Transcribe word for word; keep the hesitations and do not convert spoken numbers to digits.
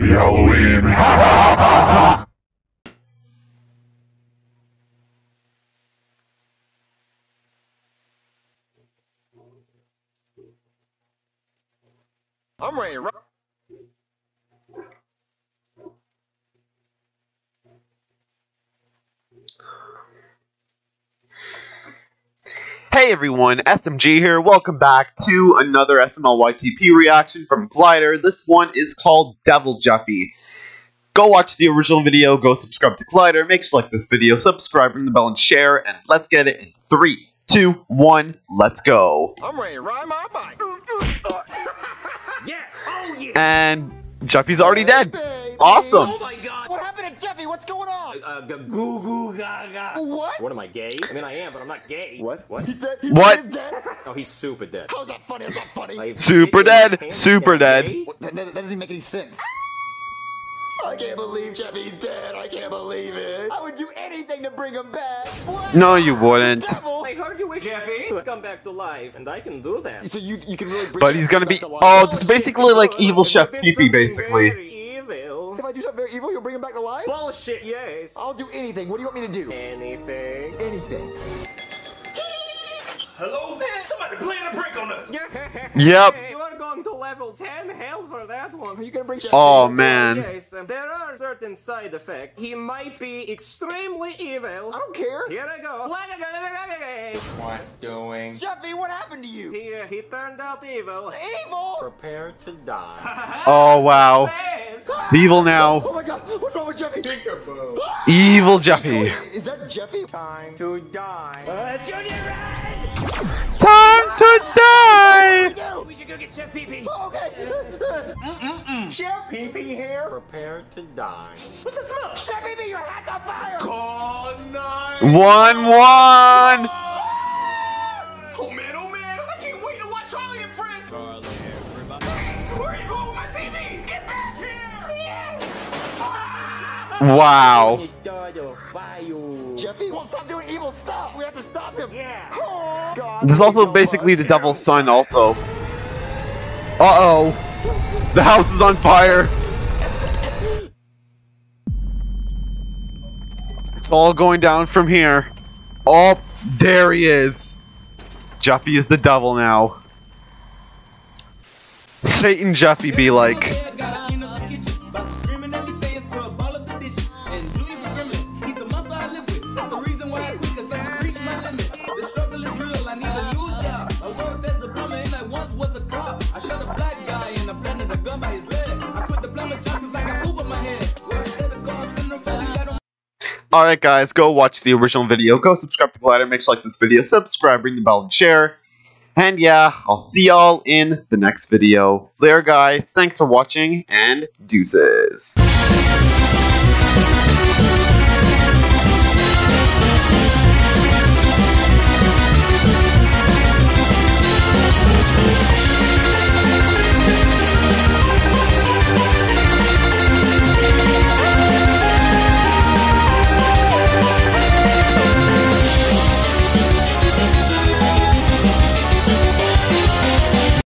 Happy Halloween! I'm ready to rock. Hey everyone, S M G here. Welcome back to another S M L Y T P reaction from Glider. This one is called Devil Jeffy. Go watch the original video, go subscribe to Glider, make sure you like this video, subscribe, ring the bell, and share, and let's get it in three, two, one, let's go. I'm ready to ride my bike. Yes. Oh, yeah. And Jeffy's already dead. Hey, awesome. Oh my god. What happened to Jeffy? What's going on? Uh, uh, goo goo gaga. What? What am I, gay? I mean, I am, but I'm not gay. What? What? He's dead. He what? Really is dead. Oh, he's super dead. How's that funny? How's that funny? Super dead. Super dead. That, that doesn't even make any sense. I can't believe Jeffy's dead. I can't believe it. I would do anything to bring him back. What? No, you wouldn't. I heard you wish Jeffy to come back to life, and I can do that. So you, you can really bring But he's gonna be. Oh, this is basically like evil Chef Pee Pee, basically. Evil. If I do something very evil, you'll bring him back to life? Bullshit, yes. I'll do anything. What do you want me to do? Anything. Anything. Hello, man? Somebody playing a brick on us. Yep. To level ten, hell for that one. Are you gonna bring Jeffy? Oh man. Yes, um, there are certain side effects. He might be extremely evil. I don't care. Here I go. What's doing? Jeffy, what happened to you? He uh, he turned out evil. Evil. Prepare to die. Oh wow. Evil now. Oh my god. What's wrong with Jeffy? Evil Jeffy. Is that Jeffy? Time to die. Uh, Junior, run! Time to die. We should go get Chef Pee Pee. Oh, okay. Mm-mm-mm. Chef Pee Pee here. Prepare to die. What's the smell? Chef Pee Pee, your hat's on fire. Call nine. One, one. Oh man, oh man. I can't wait to watch Charlie and Friends. Charlie, everybody. Where are you going with my T V? Get back here. Yeah. Ah. Wow. Jeffy won't stop doing evil stuff. We have to stop him. Yeah. Oh, God. This is also basically the devil's son also. Uh-oh. The house is on fire. It's all going down from here. Oh, there he is. Jeffy is the devil now. Satan Jeffy be like. Alright guys, go watch the original video, go subscribe to Glider, make sure you like this video, subscribe, ring the bell, and share. And yeah, I'll see y'all in the next video. Later guys, thanks for watching, and deuces.